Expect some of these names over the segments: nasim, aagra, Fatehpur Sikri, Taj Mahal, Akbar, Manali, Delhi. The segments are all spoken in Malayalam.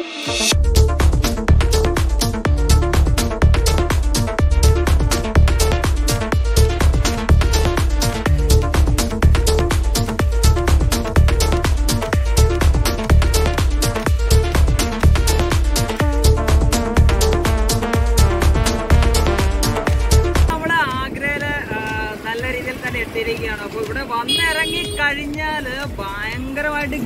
I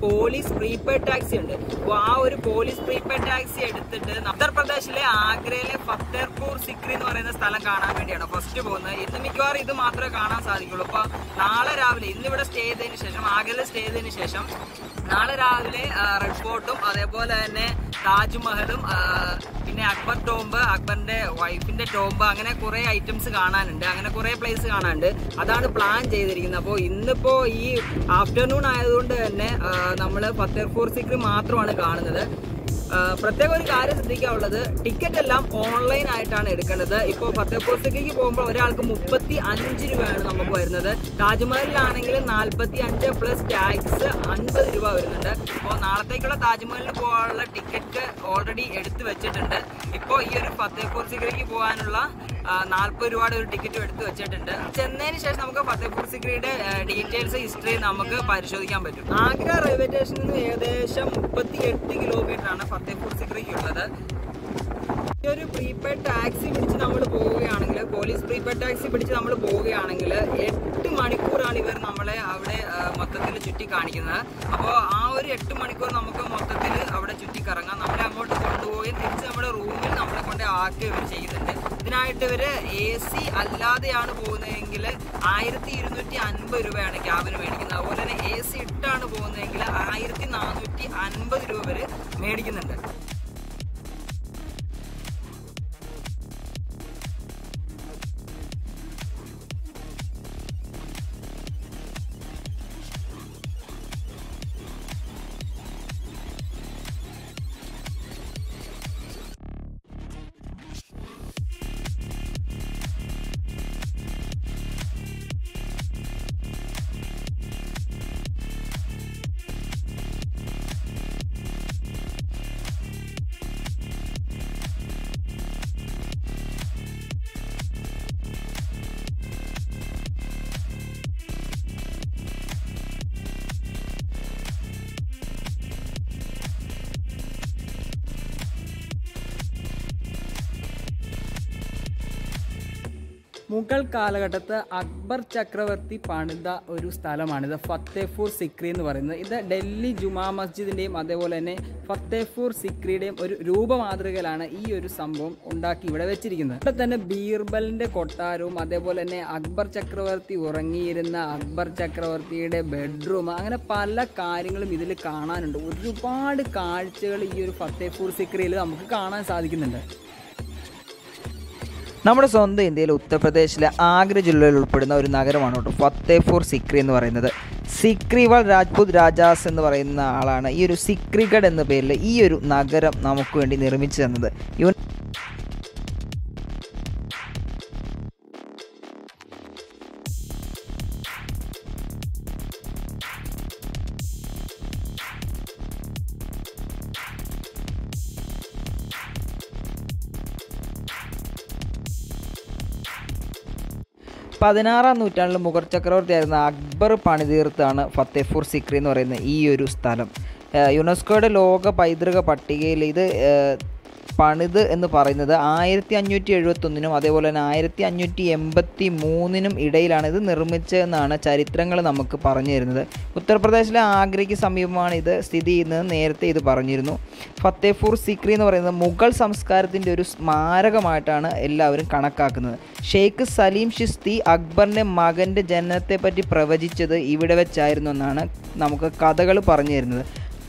police prepare taxi. Taj Mahal, Akbar tomb, Akbar's wife tomb, items places that's plan afternoon Fatehpur Sikri. The ticket is online. Now, we have to go to the room. Mughal Kalagata, Akbar Chakravarti Pandida, Urustalaman, the Fatehpur Sikri, the Delhi Juma Masjid name Adevolene, Fatehpur Sikri, Ruba Madragalana, Urusambum, Undaki, whatever Chirigina. But then a beer bell in the Kotarum, Adevolene, Akbar Chakravarti, Orangirina, Akbar Chakravarti, a bedroom, and a pala carrying a middle kana and Urupad culture, Fatehpur Sikri, Amkana Sadikinanda. നമ്മുടെ സ്വന്തം ഇന്ത്യയിലെ ഉത്തർപ്രദേശിലെ ആഗ്ര ജില്ലയിൽ ഉൾപ്പെടുന്ന ഒരു നഗരമാണ് ഫത്തേപൂർ സിക്രി എന്ന് പറയുന്നത്. സിക്രിവാൾ രാജ്പുത് രാജാസ് എന്ന് പറയുന്ന ആളാണ് ഈ ഒരു സിക്രിഗഡ് എന്ന പേരിൽ ഈ ഒരു നഗരം നമുക്ക് വേണ്ടി നിർമ്മിച്ചു തന്നത്. പതിനാറാം നൂറ്റാണ്ടിൽ മുഗൾ ചക്രവർത്തിയായിരുന്ന അക്ബർ പണിതീർത്താണ് ഫത്തേപൂർ സിക്രി എന്ന് പറയുന്ന ഈ ഒരു സ്ഥലം. യുനെസ്കോയുടെ ലോക പൈതൃക പട്ടികയിൽ ഇത് പണിത് എന്ന് പറയുന്നത് 1571 അതേപോലെ തന്നെ 1583 ഇടയിലാണ് ഇത് നിർമ്മിച്ചതെന്നാണ് ചരിത്രങ്ങൾ നമുക്ക് പറഞ്ഞു തരുന്നത്. ഉത്തർപ്രദേശിലെ ആഗ്രയ്ക്ക് സമീപമാണ് ഇത് സ്ഥിതി ചെയ്യുന്നത്. നേരത്തെ ഇത് പറഞ്ഞിരുന്നു. ഫത്തേപൂർ സിക്രി എന്ന് പറയുന്നത് മുഗൾ സംസ്കാരത്തിൻ്റെ ഒരു സ്മാരകമായിട്ടാണ് എല്ലാവരും കണക്കാക്കുന്നത്. ഷെയ്ഖ് സലീം ചിസ്തി അക്ബറിൻ്റെ മകൻ്റെ ജനനത്തെപ്പറ്റി പ്രവചിച്ചത് ഇവിടെ വെച്ചായിരുന്നു എന്നാണ് നമുക്ക് കഥകൾ പറഞ്ഞു തരുന്നത്.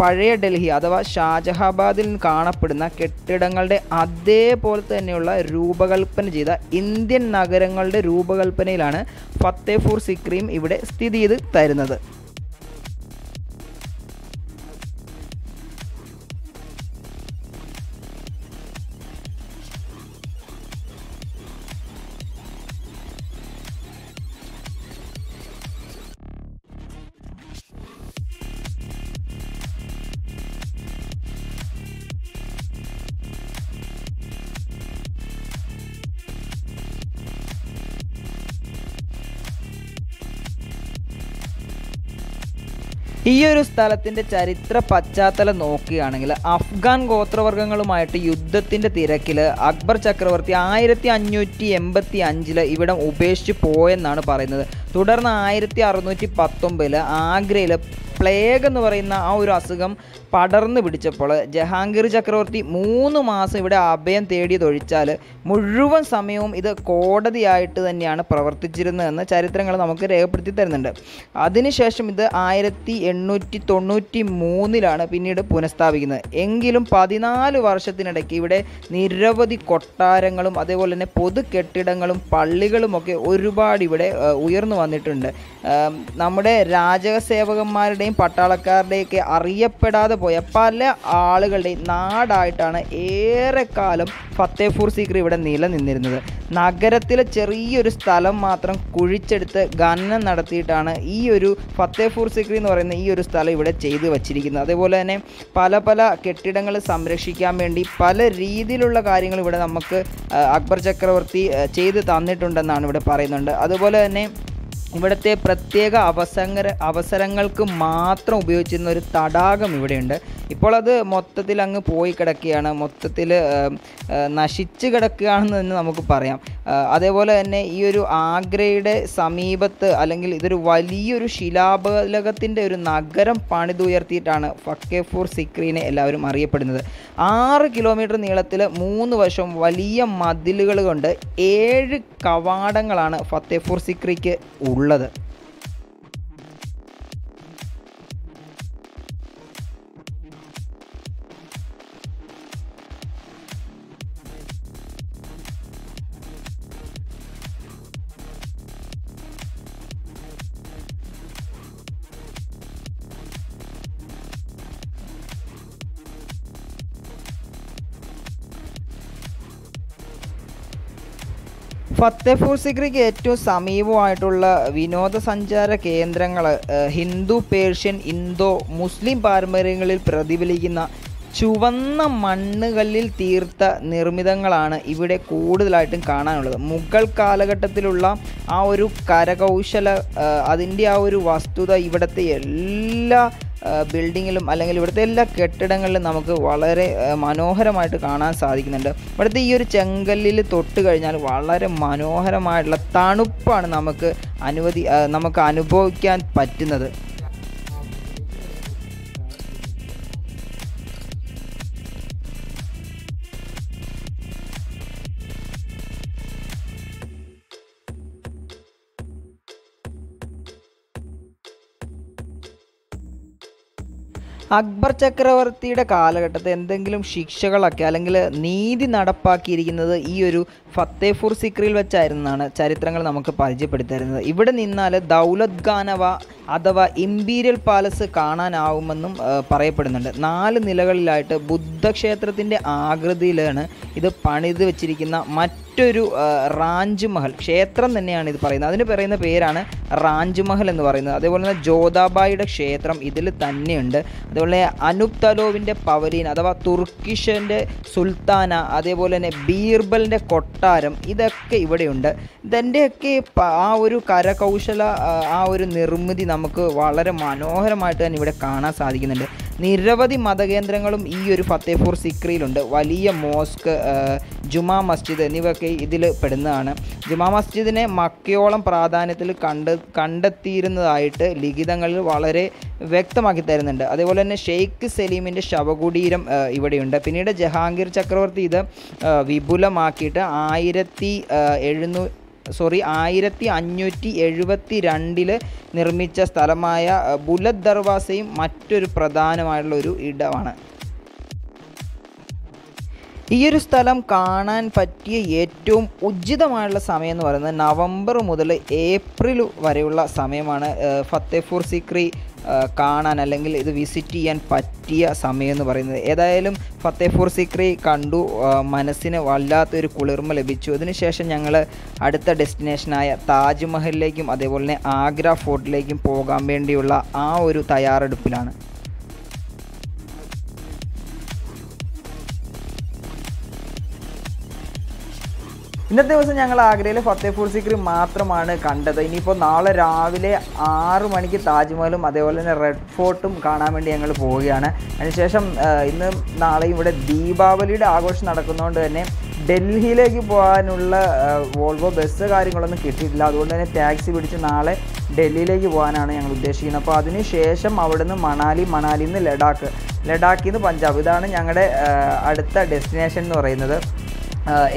പഴയ ഡൽഹി അഥവാ ഷാജഹാബാദിൽ കാണപ്പെടുന്ന കെട്ടിടങ്ങളുടെ അതേപോലെ തന്നെയുള്ള രൂപകൽപ്പന ചെയ്ത ഇന്ത്യൻ നഗരങ്ങളുടെ രൂപകൽപ്പനയിലാണ് ഫത്തേപൂർ സിക്രിയും ഇവിടെ സ്ഥിതി ചെയ്ത് തരുന്നത്. ഈ ഒരു സ്ഥലത്തിൻ്റെ ചരിത്ര പശ്ചാത്തലം നോക്കുകയാണെങ്കിൽ അഫ്ഗാൻ ഗോത്രവർഗ്ഗങ്ങളുമായിട്ട് യുദ്ധത്തിൻ്റെ തിരക്കിൽ അക്ബർ ചക്രവർത്തി 1585 ഇവിടം ഉപേക്ഷിച്ച് പോയെന്നാണ് പറയുന്നത്. തുടർന്ന് 1619 ആഗ്രയിൽ പ്ലേഗ് എന്ന് പറയുന്ന ആ ഒരു അസുഖം പടർന്നു പിടിച്ചപ്പോൾ ജഹാംഗീർ ചക്രവർത്തി 3 മാസം ഇവിടെ അഭയം തേടിയതൊഴിച്ചാൽ മുഴുവൻ സമയവും ഇത് കോടതിയായിട്ട് തന്നെയാണ് പ്രവർത്തിച്ചിരുന്നതെന്ന് ചരിത്രങ്ങൾ നമുക്ക് രേഖപ്പെടുത്തി തരുന്നുണ്ട്. അതിനുശേഷം ഇത് 1893 പിന്നീട് പുനഃസ്ഥാപിക്കുന്നത്. എങ്കിലും 14 വർഷത്തിനിടയ്ക്ക് ഇവിടെ നിരവധി കൊട്ടാരങ്ങളും അതേപോലെ തന്നെ പൊതു കെട്ടിടങ്ങളും പള്ളികളുമൊക്കെ ഒരുപാട് ഇവിടെ ഉയർന്നു വന്നിട്ടുണ്ട്. നമ്മുടെ രാജസേവകന്മാരുടെയും പട്ടാളക്കാരുടെയൊക്കെ അറിയപ്പെടാതെ പോയ പല ആളുകളുടെയും നാടായിട്ടാണ് ഏറെക്കാലം ഫത്തേപൂർ സിക്രി ഇവിടെ നിലനിന്നിരുന്നത്. നഗരത്തിലെ ചെറിയൊരു സ്ഥലം മാത്രം കുഴിച്ചെടുത്ത് ഖനനം നടത്തിയിട്ടാണ് ഈ ഒരു ഫത്തേപൂർ സിക്രി എന്ന് പറയുന്ന ഈ ഒരു സ്ഥലം ഇവിടെ ചെയ്തു വച്ചിരിക്കുന്നത്. അതേപോലെ തന്നെ പല പല കെട്ടിടങ്ങൾ സംരക്ഷിക്കാൻ വേണ്ടി പല രീതിയിലുള്ള കാര്യങ്ങൾ ഇവിടെ നമുക്ക് അക്ബർ ചക്രവർത്തി ചെയ്ത് തന്നിട്ടുണ്ടെന്നാണ് ഇവിടെ പറയുന്നുണ്ട്. അതുപോലെ തന്നെ ഇവിടുത്തെ പ്രത്യേക അവസരങ്ങൾക്ക് മാത്രം ഉപയോഗിച്ചിരുന്ന ഒരു തടാകം ഇവിടെയുണ്ട്. ഇപ്പോൾ അത് മൊത്തത്തിൽ അങ്ങ് പോയി കിടക്കുകയാണ്, മൊത്തത്തിൽ നശിച്ച് കിടക്കുകയാണെന്ന് തന്നെ നമുക്ക് പറയാം. അതേപോലെ തന്നെ ഈ ഒരു ആഗ്രയുടെ സമീപത്ത് അല്ലെങ്കിൽ ഇതൊരു വലിയൊരു ശിലാഫലകത്തിൻ്റെ ഒരു നഗരം പണിതുയർത്തിയിട്ടാണ് ഫത്തേപൂർ സിക്രിനെ എല്ലാവരും അറിയപ്പെടുന്നത്. 6 കിലോമീറ്റർ നീളത്തിൽ 3 വശവും വലിയ മതിലുകൾ കൊണ്ട് 7 കവാടങ്ങളാണ് ഫത്തേപൂർ സിക്രിക്ക് ഉള്ളത്. ഫത്തേപൂർ സിക്രിക്ക് ഏറ്റവും സമീപമായിട്ടുള്ള വിനോദസഞ്ചാര കേന്ദ്രങ്ങൾ ഹിന്ദു, പേർഷ്യൻ, ഇന്തോ മുസ്ലിം പാരമ്പര്യങ്ങളിൽ പ്രതിഫലിക്കുന്ന ചുവന്ന മണ്ണുകളിൽ തീർത്ത നിർമ്മിതങ്ങളാണ് ഇവിടെ കൂടുതലായിട്ടും കാണാനുള്ളത്. മുഗൾ കാലഘട്ടത്തിലുള്ള ആ ഒരു കരകൗശല അതിൻ്റെ ആ ഒരു വസ്തുത ഇവിടുത്തെ എല്ലാ ബിൽഡിങ്ങിലും അല്ലെങ്കിൽ ഇവിടുത്തെ എല്ലാ കെട്ടിടങ്ങളിലും നമുക്ക് വളരെ മനോഹരമായിട്ട് കാണാൻ സാധിക്കുന്നുണ്ട്. ഇവിടുത്തെ ഈ ഒരു ചെങ്കല്ലിൽ തൊട്ട് കഴിഞ്ഞാൽ വളരെ മനോഹരമായിട്ടുള്ള തണുപ്പാണ് നമുക്ക് അനുഭവിക്കാൻ പറ്റുന്നത്. അക്ബർ ചക്രവർത്തിയുടെ കാലഘട്ടത്തെ എന്തെങ്കിലും ശിക്ഷകളൊക്കെ അല്ലെങ്കിൽ നീതി നടപ്പാക്കിയിരിക്കുന്നത് ഈ ഒരു ഫത്തേപൂർ സിക്രിയിൽ വെച്ചായിരുന്നാണ് ചരിത്രങ്ങൾ നമുക്ക് പരിചയപ്പെടുത്തിയിരുന്നത്. ഇവിടെ നിന്നാൽ ദൗലത് ഖാനവ അഥവാ ഇമ്പീരിയൽ പാലസ് കാണാനാവുമെന്നും പറയപ്പെടുന്നുണ്ട്. 4 നിലകളിലായിട്ട് ബുദ്ധക്ഷേത്രത്തിൻ്റെ ആകൃതിയിലാണ് ഇത് പണിത് വെച്ചിരിക്കുന്ന മറ്റ് മറ്റൊരു റാഞ്ച് മഹൽ ക്ഷേത്രം തന്നെയാണ് ഇത് പറയുന്നത്. അതിന് പറയുന്ന പേരാണ് റാഞ്ച് മഹൽ എന്ന് പറയുന്നത്. അതേപോലെ തന്നെ ജോതാബായിയുടെ ക്ഷേത്രം ഇതിൽ തന്നെയുണ്ട്. അതുപോലെ അനൂപ് തലോവിൻ്റെ പവലീൻ അഥവാ തുർക്കിഷൻ്റെ സുൽത്താന, അതേപോലെ തന്നെ ബീർബലിൻ്റെ കൊട്ടാരം, ഇതൊക്കെ ഇവിടെയുണ്ട്. ഇതിൻ്റെയൊക്കെ ആ ഒരു കരകൗശല ആ ഒരു നിർമ്മിതി നമുക്ക് വളരെ മനോഹരമായിട്ട് തന്നെ ഇവിടെ കാണാൻ സാധിക്കുന്നുണ്ട്. നിരവധി മതകേന്ദ്രങ്ങളും ഈ ഒരു ഫത്തേപൂർ സിക്രിയിലുണ്ട്. വലിയ മോസ്ക്, ജുമാ മസ്ജിദ് എന്നിവയൊക്കെ ഇതിൽ പെടുന്നതാണ്. ജുമാ മസ്ജിദിനെ മക്കയോളം പ്രാധാന്യത്തിൽ കണ്ടെത്തിയിരുന്നതായിട്ട് ലിഖിതങ്ങളിൽ വളരെ വ്യക്തമാക്കി തരുന്നുണ്ട്. അതേപോലെ തന്നെ ഷെയ്ഖ് സലീമിൻ്റെ ശവകുടീരം ഇവിടെയുണ്ട്. പിന്നീട് ജഹാംഗീർ ചക്രവർത്തി ഇത് വിപുലമാക്കിയിട്ട് 1572 നിർമ്മിച്ച സ്ഥലമായ ബുലദ് ദർവാസയും മറ്റൊരു പ്രധാനമായിട്ടുള്ള ഒരു ഇടമാണ്. ഈ ഒരു സ്ഥലം കാണാൻ പറ്റിയ ഏറ്റവും ഉചിതമായുള്ള സമയം എന്ന് പറയുന്നത് നവംബർ മുതൽ ഏപ്രിൽ വരെയുള്ള സമയമാണ്. ഫത്തേപൂർ സിക്രി കാണാൻ അല്ലെങ്കിൽ ഇത് വിസിറ്റ് ചെയ്യാൻ പറ്റിയ സമയം എന്ന് പറയുന്നത്. ഏതായാലും ഫത്തേപൂർ സിക്രി കണ്ടു, മനസ്സിന് വല്ലാത്തൊരു കുളിർമ ലഭിച്ചു. അതിനുശേഷം ഞങ്ങൾ അടുത്ത ഡെസ്റ്റിനേഷനായ താജ്മഹലിലേക്കും അതേപോലെ തന്നെ ആഗ്ര ഫോർട്ടിലേക്കും പോകാൻ വേണ്ടിയുള്ള ആ ഒരു തയ്യാറെടുപ്പിലാണ്. ഇന്നത്തെ ദിവസം ഞങ്ങൾ ആഗ്രയിൽ ഫത്തേപൂർ സിക്രി മാത്രമാണ് കണ്ടത്. ഇനിയിപ്പോൾ നാളെ രാവിലെ 6 മണിക്ക് താജ്മഹലും അതേപോലെ തന്നെ റെഡ് ഫോർട്ടും കാണാൻ വേണ്ടി ഞങ്ങൾ പോവുകയാണ്. അതിനുശേഷം ഇന്നും നാളെയും ഇവിടെ ദീപാവലിയുടെ ആഘോഷം നടക്കുന്നതുകൊണ്ട് തന്നെ ഡൽഹിയിലേക്ക് പോകാനുള്ള വോൾവോ ബസ് കാര്യങ്ങളൊന്നും കിട്ടിയിട്ടില്ല. അതുകൊണ്ട് തന്നെ ടാക്സി പിടിച്ച് നാളെ ഡൽഹിയിലേക്ക് പോകാനാണ് ഞങ്ങൾ ഉദ്ദേശിക്കുന്നത്. അപ്പോൾ അതിനുശേഷം അവിടെ നിന്ന് മണാലി, മണാലിയിൽ നിന്ന് ലഡാക്ക്, ലഡാക്കിൽ നിന്ന് പഞ്ചാബ്. ഇതാണ് ഞങ്ങളുടെ അടുത്ത ഡെസ്റ്റിനേഷൻ എന്ന് പറയുന്നത്.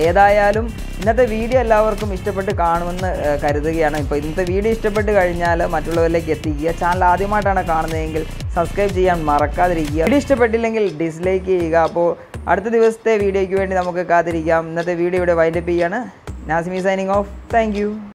ഏതായാലും ഇന്നത്തെ വീഡിയോ എല്ലാവർക്കും ഇഷ്ടപ്പെട്ട് കാണുമെന്ന് കരുതുകയാണ്. ഇപ്പോൾ ഇന്നത്തെ വീഡിയോ ഇഷ്ടപ്പെട്ട് കഴിഞ്ഞാൽ മറ്റുള്ളവരിലേക്ക് എത്തിക്കുക. ചാനൽ ആദ്യമായിട്ടാണ് കാണുന്നതെങ്കിൽ സബ്സ്ക്രൈബ് ചെയ്യാൻ മറക്കാതിരിക്കുക. വീഡിയോ ഇഷ്ടപ്പെട്ടില്ലെങ്കിൽ ഡിസ്ലൈക്ക് ചെയ്യുക. അപ്പോൾ അടുത്ത ദിവസത്തെ വീഡിയോയ്ക്ക് വേണ്ടി നമുക്ക് കാത്തിരിക്കാം. ഇന്നത്തെ വീഡിയോ ഇവിടെ വൈൻഡപ്പ് ചെയ്യാണ്. Nasimi signing off. താങ്ക്